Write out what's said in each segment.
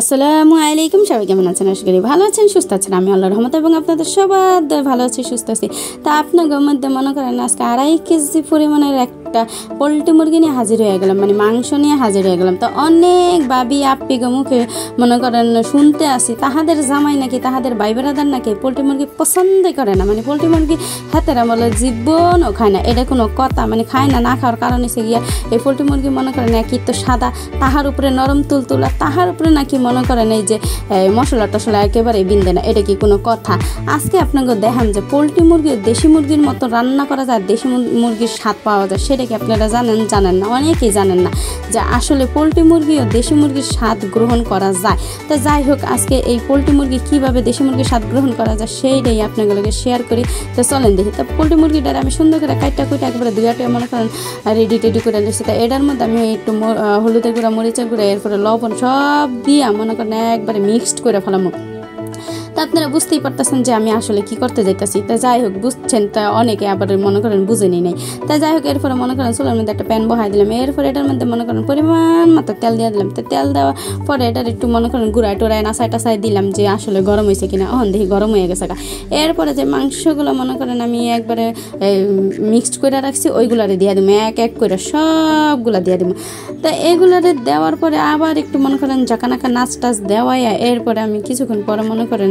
আসসালামু আলাইকুম, সবাই কেমন আছেন? আশা করি ভালো আছেন, সুস্থ আছেন। আমি আল্লাহর রহমতে এবং আপনাদের সবার ভালো আছে, সুস্থ আছে। তা আপনাদের মধ্যে মনে করেন আজকে 2.5 কেজি পরিমাণের একটা পোলট্রি মুরগি নিয়ে হাজির হয়ে গেলাম, মানে মাংস নিয়ে হাজির হয়ে গেলাম। তো অনেক ভাবি আপ্পিগো মুখে মনে করেন শুনতে আসি, তাহাদের জামাই নাকি তাহাদের ভাই বেড়াদার নাকি পোলট্রি মুরগি পছন্দই করে না, মানে পোলট্রি মুরগি হাতেরা বলে জীবনও খায় না। এটা কোনো কথা, মানে খায় না, না খাওয়ার কারণ এসে গিয়া এই পোলট্রি মুরগি মনে করেন একই তো সাদা, তাহার উপরে নরম তুলতুলা, তাহার উপরে নাকি মনে করেন এই যে মশলা টশলা একেবারে বিন্দে না। এটা কি কোনো কথা? আজকে আপনাকে দেখান যে পোলট্রি মুরগি দেশি মুরগির মতো রান্না করা যায়, দেশি মুরগির স্বাদ পাওয়া যায়, সেটা কি আপনারা জানেন? জানেন না, অনেকেই জানেন না যে আসলে পোলট্রি মুরগি ও দেশি মুরগির স্বাদ গ্রহণ করা যায়। তো যাই হোক, আজকে এই পোলট্রি মুরগি কীভাবে দেশি মুরগির স্বাদ গ্রহণ করা যায় সেইটাই আপনাদেরকে শেয়ার করি। তো চলেন দেখি। তো পোলট্রি মুরগিটা আমি সুন্দর করে কাইটা কুইটা একবারে দুইটা মনে করেন রেডি টেডি করে নিচ্ছি। তো এটার মধ্যে আমি একটু হলুদের গুঁড়া, মরিচের গুঁড়া, এরপরে লবণ সব দিয়ে মনে করেন একবারে মিক্সড করে ফেলাম। তা আপনারা বুঝতেই পারতেছেন যে আমি আসলে কি করতে যাইতেছি। তা যাই হোক, বুঝছেন। তা অনেকে আবার মনে করেন বুঝেনি নেই। তা যাই হোক, এরপরে মনে করেন চুলার মধ্যে একটা প্যান বহাই দিলাম, এরপরে এটার মধ্যে মনে করেন পরিমাণ মতো তেল দিয়ে দিলাম। তো তেল দেওয়ার পরে এটার একটু মনে করেন গুঁড়ায় টোড়ায় নাচাই টাচাই দিলাম যে আসলে গরম হয়েছে কিনা। অহন দেখি গরম হয়ে গেছে। এরপরে যে মাংসগুলো মনে করেন আমি একবারে মিক্সড করে রাখছি ওইগুলারে দিয়ে দিব, এক এক করে সবগুলা দিয়ে দিব। তা এগুলারে দেওয়ার পরে আবার একটু মনে করেন ঝাঁকানাকা নাচ টাচ দেওয়াই। এরপরে আমি কিছুক্ষণ পরে মনে করেন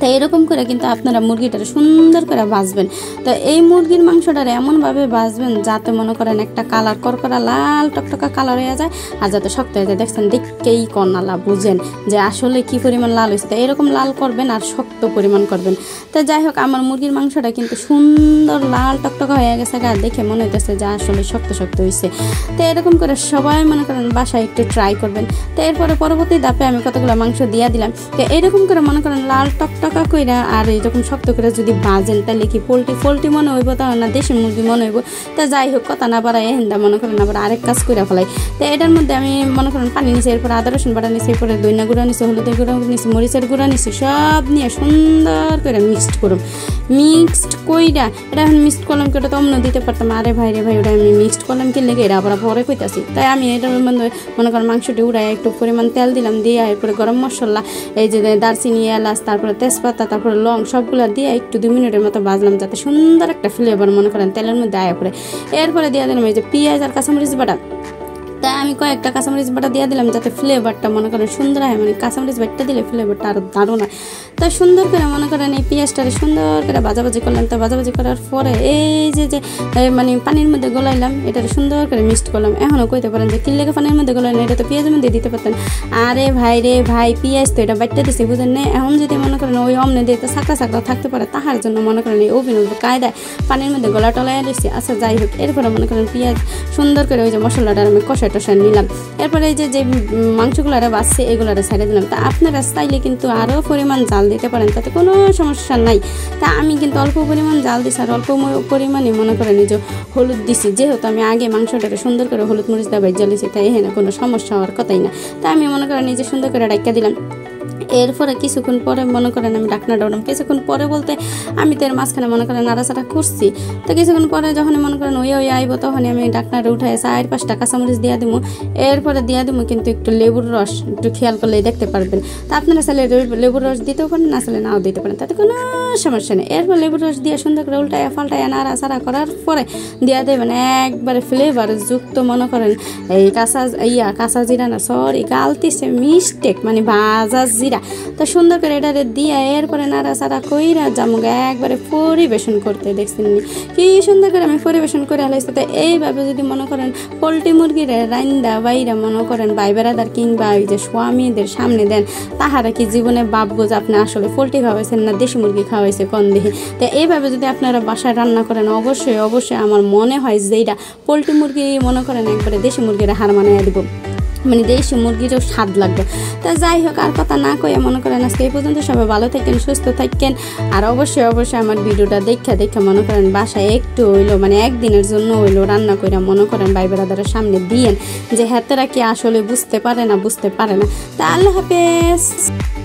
তা এরকম করে কিন্তু আপনারা মুরগিটারে সুন্দর করে ভাজবেন। তো এই মুরগির মাংসটারে এমনভাবে ভাজবেন যাতে মনে করেন একটা কালার করকরা লাল টকটকা কালার হয়ে যায়, আর যাতে শক্ত হয়ে যায়। দেখছেন, দেখেই কর্নালা বুঝেন যে আসলে কি পরিমাণ লাল হয়েছে। তো এরকম লাল করবেন আর শক্ত পরিমাণ করবেন। তো যাই হোক, আমার মুরগির মাংসটা কিন্তু সুন্দর লাল টকটকা হয়ে গেছে, আর দেখে মনে হইতেছে যে আসলে শক্ত শক্ত হয়েছে। তো এরকম করে সবাই মনে করেন বাসায় একটু ট্রাই করবেন। তো এরপরে পরবর্তী ধাপে আমি কতগুলো মাংস দিয়ে দিলাম। তো এরকম করে মনে করেন লাল টকটকা কইরা আর এরকম শক্ত করে যদি ভাজেন তাহলে কি পোলট্রি মনে হইব, তা না দেশি মুরগি মনে হইব। তা যাই হোক, কথা না বাড়াই হেন্দা মনে করেন আবার আরেক কাজ করে ফেলাই। তো এটার মধ্যে আমি মনে করেন পানি নিছি, এরপর আদা রসুন বাটা নিছি, এরপরে ধনিয়া গুঁড়া নিছি, হলুদের গুঁড়া নিছি, মরিচের গুঁড়া নিছি, সব নিয়ে সুন্দর করে মিক্সড করুন। মিক্সড কইরা এটা এখন মিক্সড করলাম কি, ওটা তো অন্য দিতে পারতাম। আরে ভাই রে ভাই, ওটা আমি মিক্সড করলাম কি লেগে, এটা আবার পরে কইতাছি। তাই আমি এটার মধ্যে মনে করেন মাংসটি উড়াই একটু পরিমাণ তেল দিলাম, দিয়ে এরপরে গরম মশলা, এই যে দারচিনি, এলাচ, তারপরে তেজপাতা, তারপরে লং সবগুলো দিয়ে একটু 2 মিনিটের মতো ভাজলাম যাতে সুন্দর একটা ফ্লেভার মনে করেন তেলের মধ্যে আয়া পড়ে। এরপরে দিয়ে দিলাম এই যে পেঁয়াজ আর কাঁচামরিচ বাটা। তা আমি কয়েকটা কাঁচামরিচ বাটা দিয়ে দিলাম যাতে ফ্লেভারটা মনে করেন সুন্দর হয়, মানে কাঁচামরিচ বাটটা দিলে ফ্লেভারটা আরও দারুণ হয়। তা সুন্দর করে মনে করেন এই পেঁয়াজটারে সুন্দর করে ভাজাভাজি করলাম। তো ভাজাভাজি করার পরে এই যে যে মানে পানির মধ্যে গোলাইলাম, এটারে সুন্দর করে মিক্সড করলাম। এখনও কইতে পারেন যে কিল্লেকে পানির মধ্যে গোলাইলাম, এটা তো পেঁয়াজের মধ্যে দিতে পারতেন। আরে ভাই রে ভাই, পেঁয়াজ তো এটা বাটটা দিছি বুঝেন না। এখন যদি মনে করেন ওই অমনে দিয়ে তো সাকড়া সাকড়া থাকতে পারে, তাহার জন্য মনে করেন এই অভিনব কায়দায় পানির মধ্যে গলা টলাইয়া দিচ্ছি। আচ্ছা যাই হোক, এরপরে মনে করেন পেঁয়াজ সুন্দর করে ওই যে মশলাটা আমি কষাই টসাই নিলাম। এরপরে এই যে যে মাংসগুলারে বাজছে এগুলারে ছেড়ে দিলাম। তা আপনারা চাইলে কিন্তু আরও পরিমাণ জাল দিতে পারেন, তাতে কোনো সমস্যা নাই। তা আমি কিন্তু অল্প পরিমাণ জাল দিছি আর অল্প পরিমাণে মনে করেন যে হলুদ দিছি, যেহেতু আমি আগে মাংসটাকে সুন্দর করে হলুদ মরিচ দিয়ে ভেজে নিয়েছি, তাই এখানে কোনো সমস্যা হওয়ার কথাই না। তাই আমি মনে করেন নিজে সুন্দর করে ডাইকা দিলাম। এরপরে কিছুক্ষণ পরে মনে করেন আমি ডাকনা ডাকলাম। কিছুক্ষণ পরে বলতে আমি তো এর মাঝখানে মনে করেন নাড়াচাড়া করছি। তো কিছুক্ষণ পরে যখন মনে করেন ওই আইব, তখন আমি ডাকনাটা উঠাই 4-5টা কাঁচামরিচ দিয়ে দিব। এরপরে দিয়ে দিব কিন্তু একটু লেবুর রস, একটু খেয়াল করলেই দেখতে পারবেন। তা আপনারা চাইলে লেবুর রস দিতেও পারেন, না চাইলে নাও দিতে পারেন, তাতে কোনো সমস্যা নেই। এরপর লেবুর রস দিয়ে সুন্দর করে উল্টায় পাল্টায় নাড়াচাড়া করার পরে দিয়ে দেবেন একবারে ফ্লেভার যুক্ত মনে করেন এই কাঁচা জিরা, না সরি গালতিছে মিস্টেক, মানে ভাজা জিরা। তো সুন্দর করে এটারে দিয়া এরপরে নাড়াচাড়া কইরা জামুগা একবারে পরিবেশন করতে। দেখছেন কি সুন্দর করে আমি পরিবেশন করে হালাইছি। তো এইভাবে যদি মনে করেন পোলট্রি মুরগির রাইন্দা বাইরা মনে করেন ভাই বেড়াদার কিংবা ওই যে স্বামীদের সামনে দেন, তাহারা কি জীবনে ভাববো যে আপনি আসলে পোলট্রি খাওয়াইছেন না দেশি মুরগি খাওয়াইছে কন দেখি। তো এইভাবে যদি আপনারা বাসায় রান্না করেন, অবশ্যই অবশ্যই আমার মনে হয় যে এইটা পোলট্রি মুরগি মনে করেন একবারে দেশি মুরগিরা হার মানাইয়া দিব, মানে দেশি মুরগিরও স্বাদ লাগবে। তা যাই হোক, আর কথা না কয়ে মনে করেন আজকে এই পর্যন্ত। সবাই ভালো থাকেন, সুস্থ থাকেন, আর অবশ্যই অবশ্যই আমার ভিডিওটা দেখে মনে করেন বাসায় একটু হইলো মানে একদিনের জন্য হইলো রান্না করে মনে করেন ভাই বেড়াদারের সামনে দিয়েন যে হাতেরা কি আসলে বুঝতে পারে না। তা আল্লাহ হাফেজ।